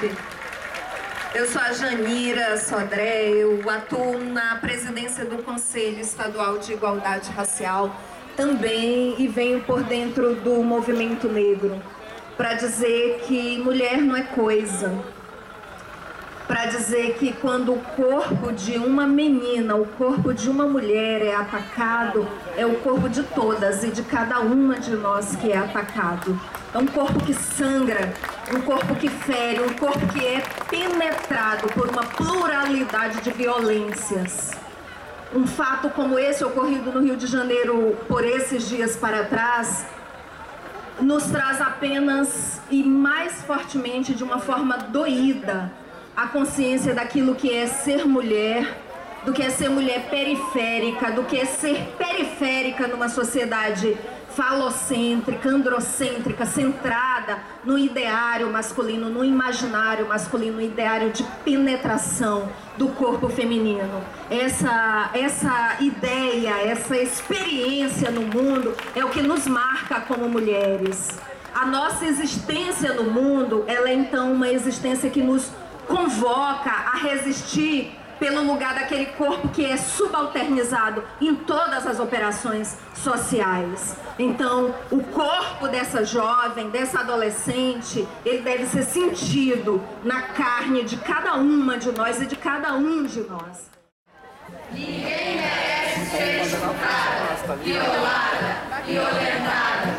gente. Eu sou a Janira Sodré, eu atuo na presidência do Conselho Estadual de Igualdade Racial também e venho por dentro do movimento negro para dizer que mulher não é coisa, para dizer que quando o corpo de uma menina, o corpo de uma mulher é atacado, é o corpo de todas e de cada uma de nós que é atacado. É um corpo que sangra, um corpo que fere, um corpo que é penetrado por uma pluralidade de violências. Um fato como esse, ocorrido no Rio de Janeiro por esses dias para trás, nos traz apenas e mais fortemente, de uma forma doída, a consciência daquilo que é ser mulher, do que é ser mulher periférica, do que é ser periférica numa sociedade falocêntrica, androcêntrica, centrada no ideário masculino, no imaginário masculino, no ideário de penetração do corpo feminino. Essa ideia, essa experiência no mundo é o que nos marca como mulheres. A nossa existência no mundo, ela é então uma existência que nos convoca a resistir pelo lugar daquele corpo que é subalternizado em todas as operações sociais. Então, o corpo dessa jovem, dessa adolescente, ele deve ser sentido na carne de cada uma de nós e de cada um de nós. Ninguém merece ser estuprada, violada, violentada,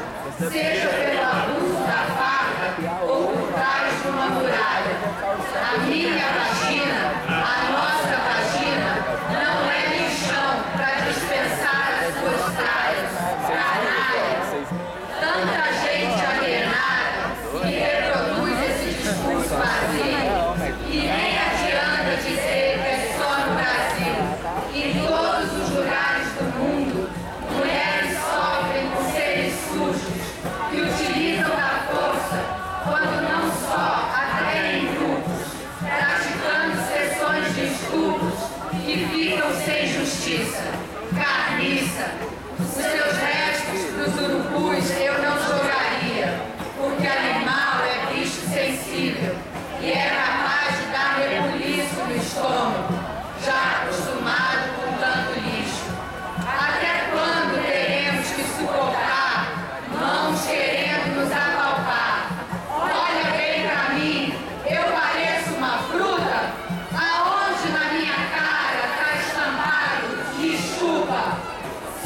seja pelo abuso da faca ou por trás de uma muralha. A minha vagina, a nossa vagina, não é lixão para dispensar as suas tralhas, canalhas. Tanta gente alienada que reproduz esse discurso vazio. E nem adianta dizer que é só no Brasil. Em todos os lugares do mundo, mulheres sofrem com seres sujos que utilizam da força quando não só atraem que ficam sem justiça, carniça. Os seus restos nos urubus eu não jogaria, porque animal é bicho sensível e é capaz de dar rebuliço no estômago, já acostumado com tanto lixo. Até quando teremos que suportar mãos querendo nos apalpar? Olha bem pra mim, eu pareço uma fruta?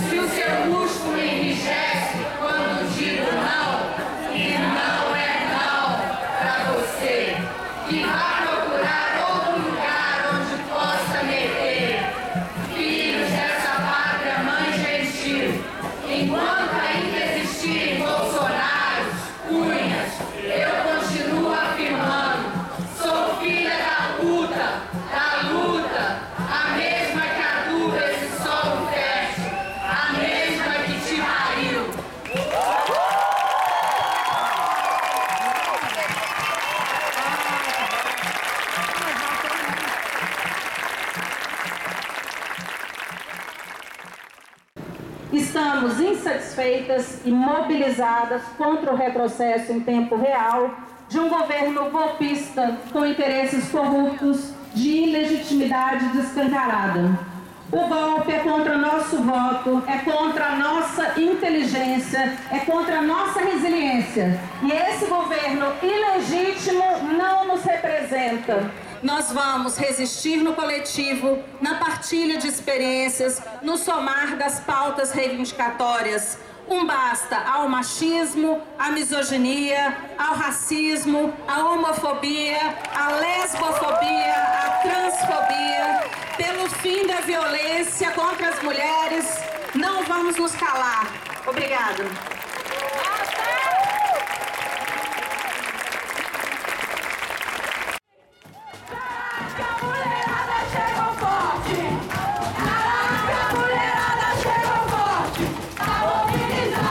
Se o seu músculo enrijece quando digo não, e não é não pra você, que vá procurar outro lugar onde possa meter filhos dessa pátria mãe gentil. Enquanto ainda existirem Bolsonaros, Cunhas, eu continuo afirmando, sou filha da puta, da luta, a mesma que aduba esse sol fértil. Estamos insatisfeitas e mobilizadas contra o retrocesso em tempo real de um governo golpista com interesses corruptos de ilegitimidade descancarada. O golpe é contra nosso voto, é contra a nossa inteligência, é contra a nossa resiliência. E esse governo ilegítimo não nos representa. Nós vamos resistir no coletivo, na partilha de experiências, no somar das pautas reivindicatórias. Um basta ao machismo, à misoginia, ao racismo, à homofobia, à lesbofobia, à transfobia, pelo fim da violência contra as mulheres. Não vamos nos calar. Obrigada. Caraca, mulherada chegou forte, tá mobilizada.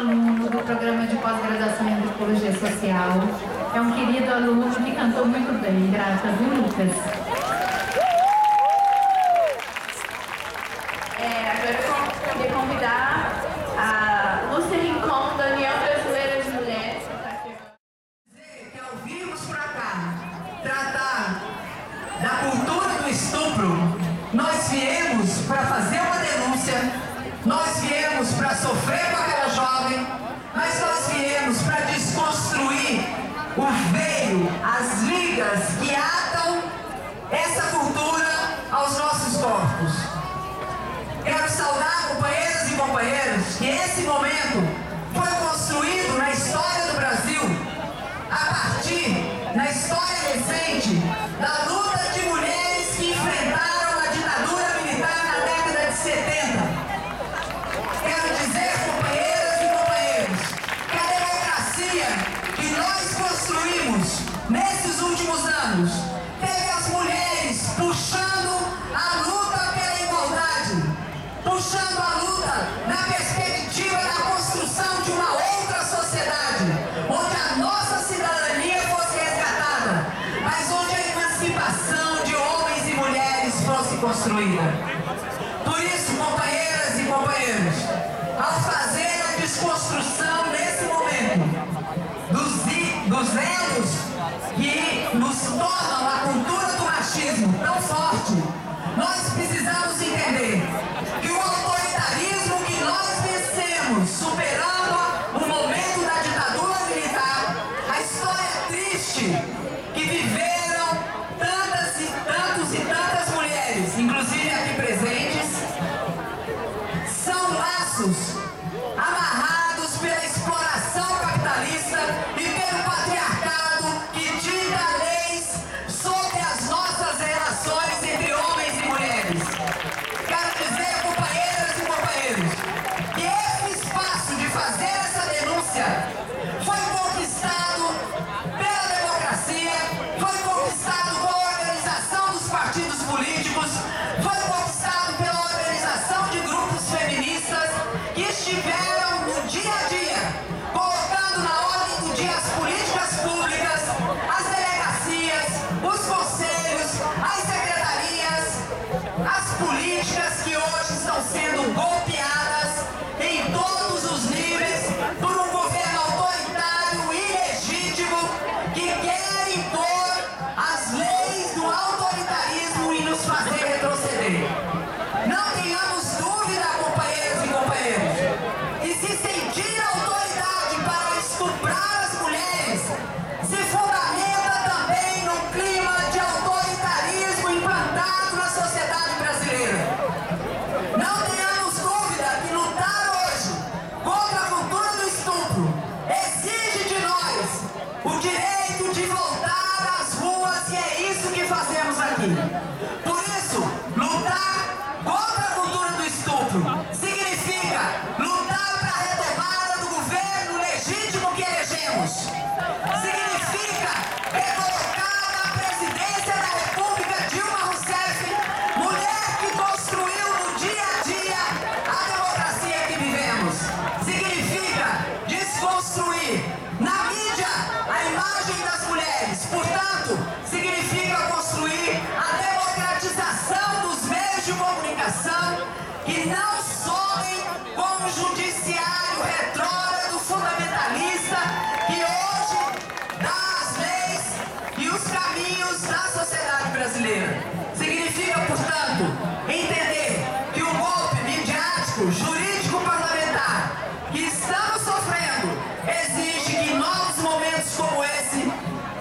aluno do programa de pós-graduação em Antropologia Social. É um querido aluno que cantou muito bem, graças, o Lucas. Agora eu queria convidar a Lúcia Rincon, da União Brasileira de Mulheres, que está aqui agora. Dizer que ao virmos para cá tratar da cultura do estupro, nós viemos para fazer uma denúncia, nós viemos para sofrer com aquela jovem, mas nós viemos para desconstruir o veio, as ligas que atam essa cultura aos nossos corpos. Quero saudar companheiras e companheiros que esse momento foi construído na história do Brasil a partir, na história recente, da luta de mulheres que enfrentaram a ditadura militar na década de 70. Quero dizer, companheiras e companheiros, que a democracia que nós construímos nesses últimos anos teve as mulheres puxando a luta pela igualdade, puxando a luta na perspectiva da construção de uma outra sociedade, onde a nossa cidadania fosse resgatada, mas onde a emancipação de homens e mulheres fosse construída. Por isso, companheiras e companheiros, ao fazer a desconstrução nesse momento dos elos que nos tornam a cultura do machismo tão forte, nós precisamos entender que o autoritarismo que nós vencemos, superando o momento da ditadura militar, a história triste que viveram tantas e tantos e tantas mulheres, inclusive aqui presentes, são laços amarrados pela exploração capitalista e pelo patriarcado que dita leis sobre as nossas relações entre homens e mulheres. Quero dizer, companheiras e companheiros, que esse espaço de fazer essa denúncia foi conquistado pela democracia, foi conquistado com a organização dos partidos políticos, foi conquistado pela organização de grupos feministas que estiveram no dia a dia colocando na ordem do dia as políticas públicas, as delegacias, os conselhos, as secretarias, as políticas que hoje estão sendo golpeadas em todos os níveis por um governo autoritário e ilegítimo que quer impor as leis do autoritarismo e nos fazer retroceder. Não tenhamos dúvida, companheiros e companheiras, que se sentir autoridade para estuprar as mulheres se fundamenta também no clima de autoritarismo implantado na sociedade brasileira. Não tenhamos dúvida que lutar hoje contra a cultura do estupro exige de nós o direito de voltar às ruas, e é isso que fazemos aqui. Por isso, lutar contra a cultura do estupro significa lutar para a retomada do governo legítimo que elegemos. Significa recolocar na presidência da República Dilma Rousseff, mulher que construiu no dia a dia a democracia que vivemos. Significa desconstruir na mídia a imagem das mulheres. Portanto, significa construir a democratização dos meios de comunicação que não somem com o judiciário retrógrado fundamentalista que hoje dá as leis e os caminhos da sociedade brasileira. Significa, portanto, entender que o golpe midiático, jurídico, parlamentar que estamos sofrendo exige que novos momentos como esse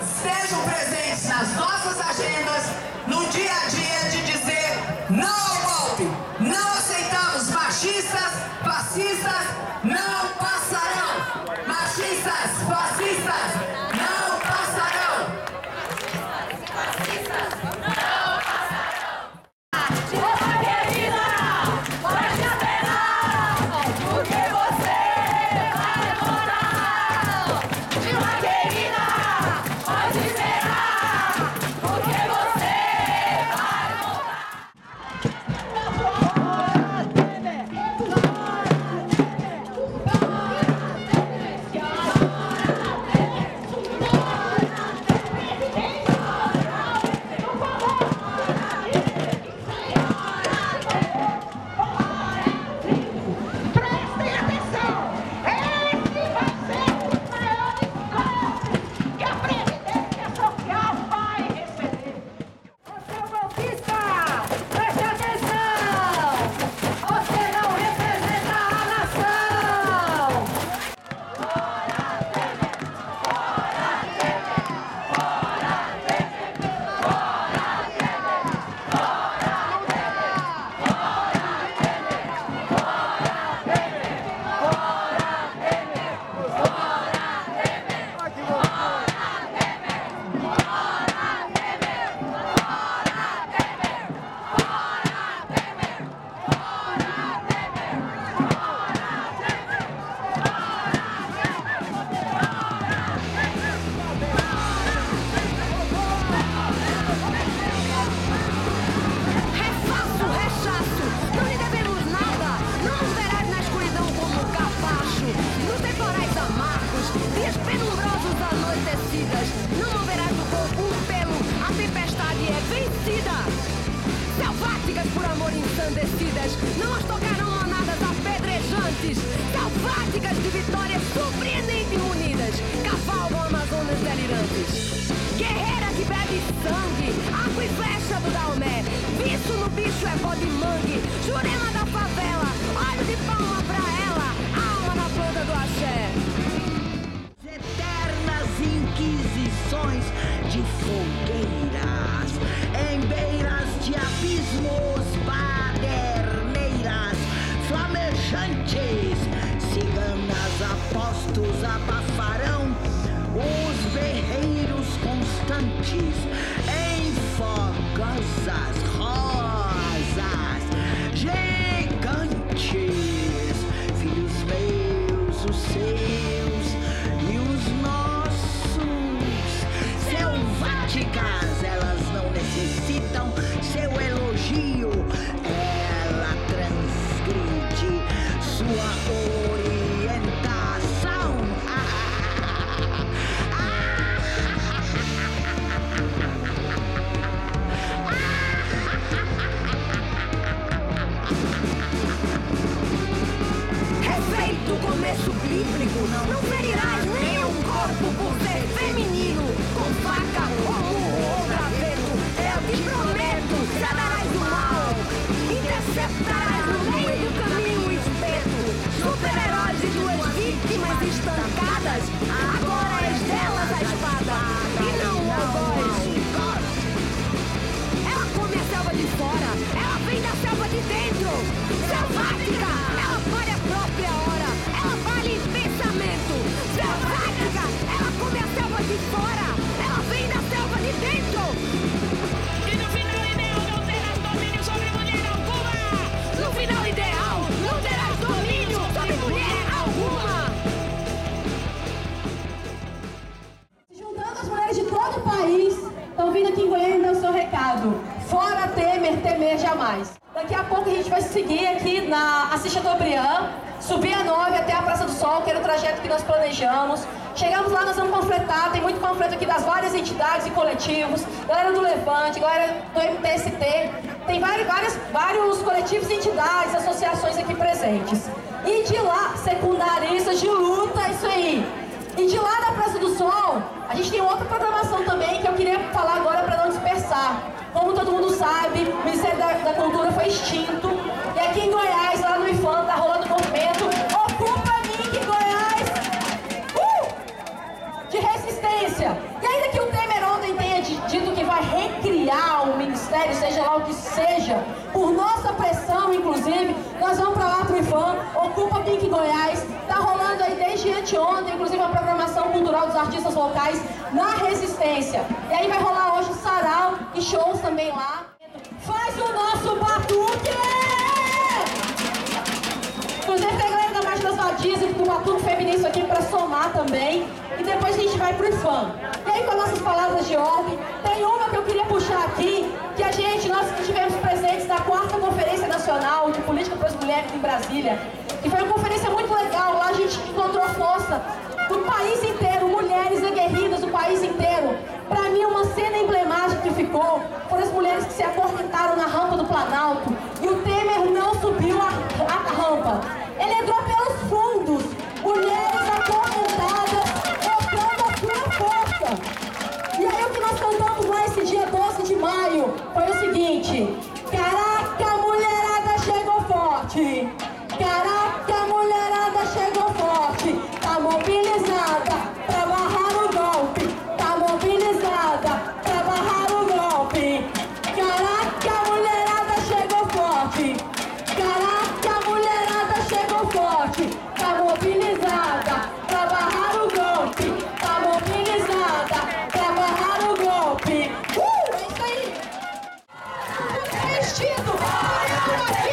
sejam presentes nas nossas agendas, no dia a dia, de dizer não ao golpe, não aceitamos machistas, fascistas, não passarão! Machistas, fascistas, não passarão! Fascistas, não passarão! fortes, selváticas de vitórias surpreendentes e unidas, cavalgam Amazonas delirantes. Guerreira que bebe sangue, arco e flecha do Daomé, bicho no bicho é pó de mangue, jurema da favela, olho de palma pra ela, alma na planta do axé. Eternas inquisições de fogueiras, em beiras de abismos baderneiras, flamejantes, ciganas apostos abafarão os berreiros constantes em fogosas rosas gigantes, filhos meus, os seus e os nossos. Selváticas, elas não necessitam seu elogio, ela transgride sua começo bíblico, não ferirás nenhum corpo por ser feminino, com faca, como ou graveto, eu te prometo, cedarás o mal, interceptarás no meio do caminho o espeto, super-heróis de duas vítimas estancadas, agora és delas a espada, e não o algoz. Ela come a selva de fora, ela vem da selva de dentro, selvática, ela vale a própria hora, ela vale em pensamento, selvática, ela come a selva de fora, ela vem da selva de dentro. E no final ideal não terás domínio sobre mulher alguma. No final ideal não terás domínio sobre mulher alguma. Juntando as mulheres de todo o país, estão vindo aqui em Goiânia e dão o seu recado. Fora Temer, temer jamais. Daqui a pouco a gente vai seguir aqui na Assista Dobrian, subir a 9 até a Praça do Sol, que era o trajeto que nós planejamos. Chegamos lá, nós vamos panfletar, tem muito panfleto aqui das várias entidades e coletivos, galera do Levante, galera do MTST, tem vários coletivos e entidades, associações aqui presentes. E de lá, secundaristas de luta, isso aí. E de lá da Praça do Sol, a gente tem outra programação também que eu queria falar agora para não dispersar. Como todo mundo sabe, o Ministério da Cultura foi extinto. E aqui em Goiás, lá no IFAM, tá rolando o movimento Ocupa MinC Goiás de resistência. E ainda que o Temer ontem tenha dito que vai recriar o Ministério, seja lá o que seja, por nossa pressão, inclusive, nós vamos para lá pro IFAM, Ocupa MinC Goiás. Tá rolando aí desde anteontem, inclusive, a programação cultural dos artistas locais na resistência. E aí vai rolar hoje sarau e shows também lá. Faz o nosso batuque! Inclusive tem a galera da Marcha das Vadias e do Batuque Feminista aqui pra somar também. E depois a gente vai pro IFAM. E aí com as nossas palavras de ordem, tem uma que eu queria puxar aqui, que nós estivemos presentes na 4ª Conferência Nacional de Política para as Mulheres em Brasília. E foi uma conferência muito legal, lá a gente encontrou força do país inteiro, mulheres aguerridas do país inteiro. Para mim, uma cena emblemática que ficou foram as mulheres que se acorrentaram na rampa do Planalto e o Temer não subiu a rampa. Ele entrou pelos fundos, mulheres acorrentadas, mostrando a sua força. E aí o que nós cantamos lá esse dia 12 de maio foi o seguinte: caraca, mulherada chegou forte! Caraca, a mulherada chegou forte, tá mobilizada pra barrar o golpe, tá mobilizada pra barrar o golpe. Caraca, a mulherada chegou forte, caraca, a mulherada chegou forte, tá mobilizada pra barrar o golpe, tá mobilizada pra barrar o golpe. É isso aí! Vestido, olha aqui! Aqui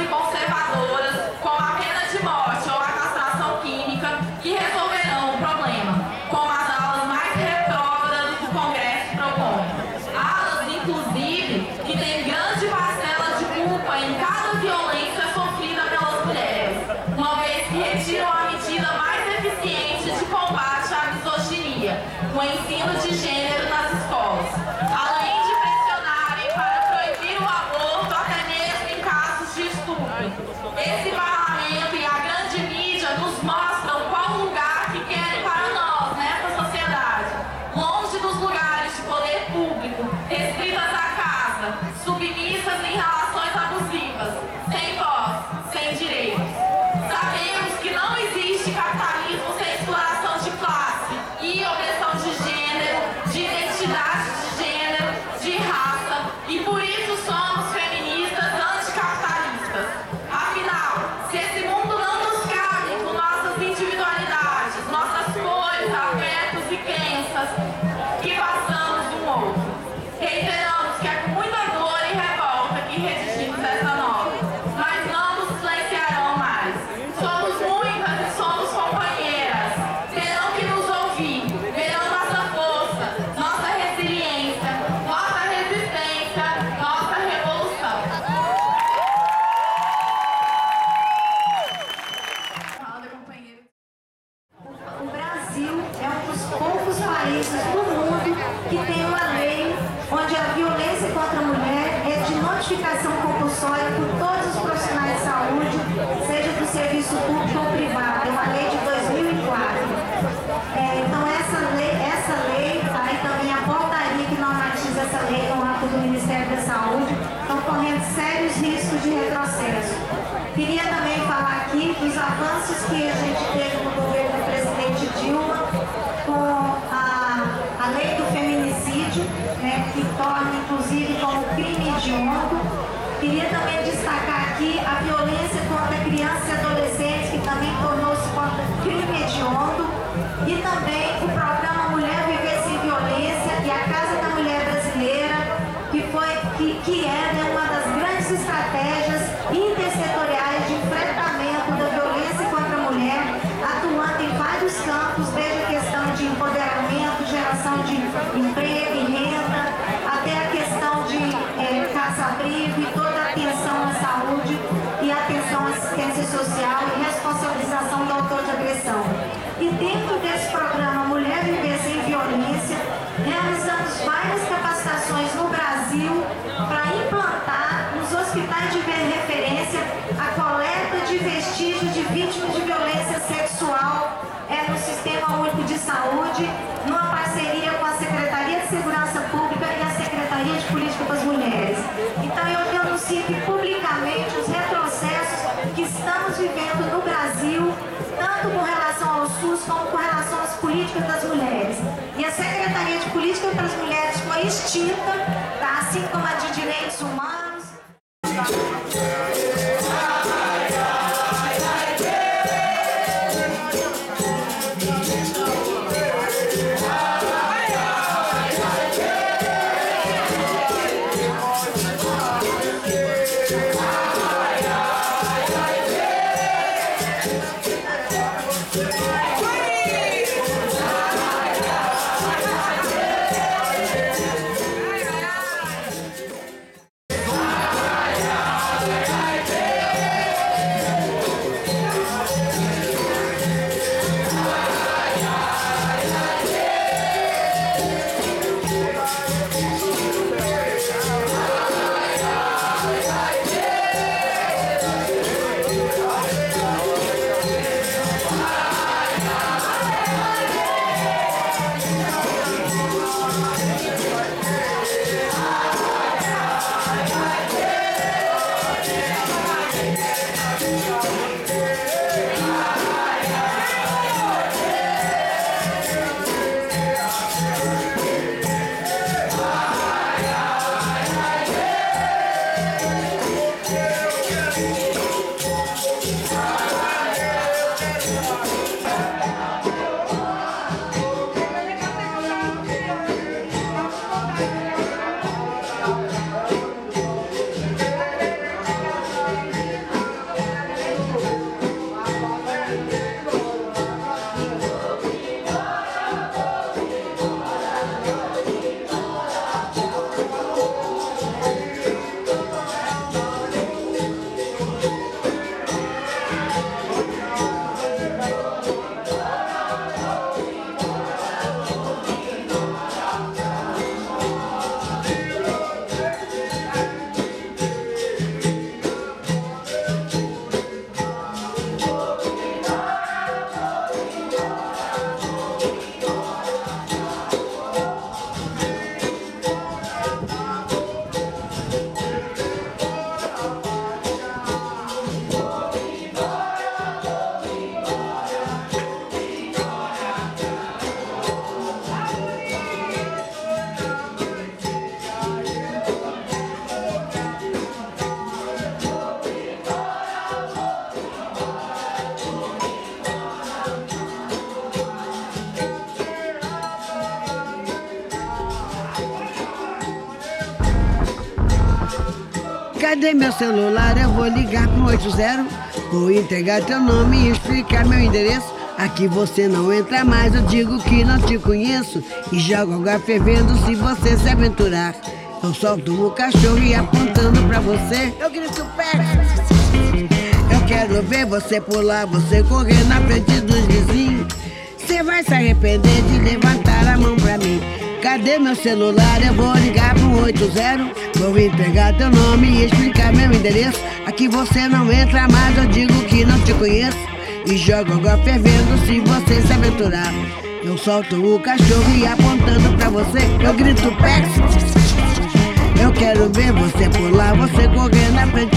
e conservadoras com a pena de morte ou a castração química que resolverão o problema, como as aulas mais retrógradas que o Congresso propõe. Aulas, inclusive, que têm grande parcela de culpa em cada violência sofrida pelas mulheres, uma vez que retiram a medida mais eficiente de combate à misoginia, o ensino de gênero nas escolas. Esse parlamento e a grande mídia nos mostram qual lugar que querem para nós nessa sociedade. Longe dos lugares de poder público, restritas à casa, submissas em relações abusivas, sem voz, sem direitos. Sabemos que não existe capitalismo sem exploração de classe e opressão de gênero, de identidade de gênero, de raça, e por isso somos feministas anticapitalistas. Que passamos um outro. Reiteramos que é com muita dor e revolta que resistimos essa nova, mas não nos silenciarão mais. Somos muitas e somos companheiras. Terão que nos ouvir, verão nossa força, nossa resiliência, nossa resistência, nossa revolução. O Brasil é um dos poucos países do mundo que tem uma lei onde a violência contra a mulher é de notificação compulsória por todos os profissionais de saúde, seja do serviço público ou privado. É uma lei de 2004. Então essa lei tá? E também a portaria que normatiza essa lei é um ato do Ministério da Saúde, estão correndo sérios riscos de retrocesso. Queria também falar aqui dos avanços que a gente teve no governo do presidente Dilma, com a lei do feminicídio, né, que torna inclusive como crime hediondo. Queria também destacar aqui a violência contra crianças e adolescentes, que também tornou-se crime hediondo, e também o programa Mulher Viver Sem Violência e a Casa da Mulher Brasileira, que é, né, uma das grandes estratégias intersetoriais de enfrentamento da violência contra a mulher, atuando em vários campos, desde a questão de empoderamento, geração de emprego e renda, até a questão de caça-abrigo e toda a atenção à saúde e atenção à assistência social e responsabilização do autor de agressão. E dentro desse programa Mulher Viver Sem Violência, realizamos várias capacitações no Brasil para implantar nos hospitais de referência a coleta de vestígios de vítimas de violência sexual no Sistema Único de Saúde, numa parceria com a Secretaria de Segurança Pública e a Secretaria de Política para as Mulheres. Então eu denuncio publicamente os retrocessos que estamos vivendo no Brasil, tanto com relação ao SUS como com relação às políticas das mulheres. E a Secretaria de Política para as Mulheres foi extinta, tá? Assim como a de Direitos Humanos. Cadê meu celular? Eu vou ligar pro 80. Vou entregar teu nome e explicar meu endereço. Aqui você não entra mais, eu digo que não te conheço. E jogo água fervendo se você se aventurar. Eu solto o cachorro e apontando pra você eu grito pé. Eu quero ver você pular, você correr na frente dos vizinhos. Você vai se arrepender de levantar a mão pra mim. Cadê meu celular? Eu vou ligar pro 80. Vou entregar teu nome e explicar meu endereço. Aqui você não entra mais, eu digo que não te conheço. E jogo água fervendo se você se aventurar. Eu solto o cachorro e apontando pra você eu grito pé. Eu quero ver você pular, você correr na frente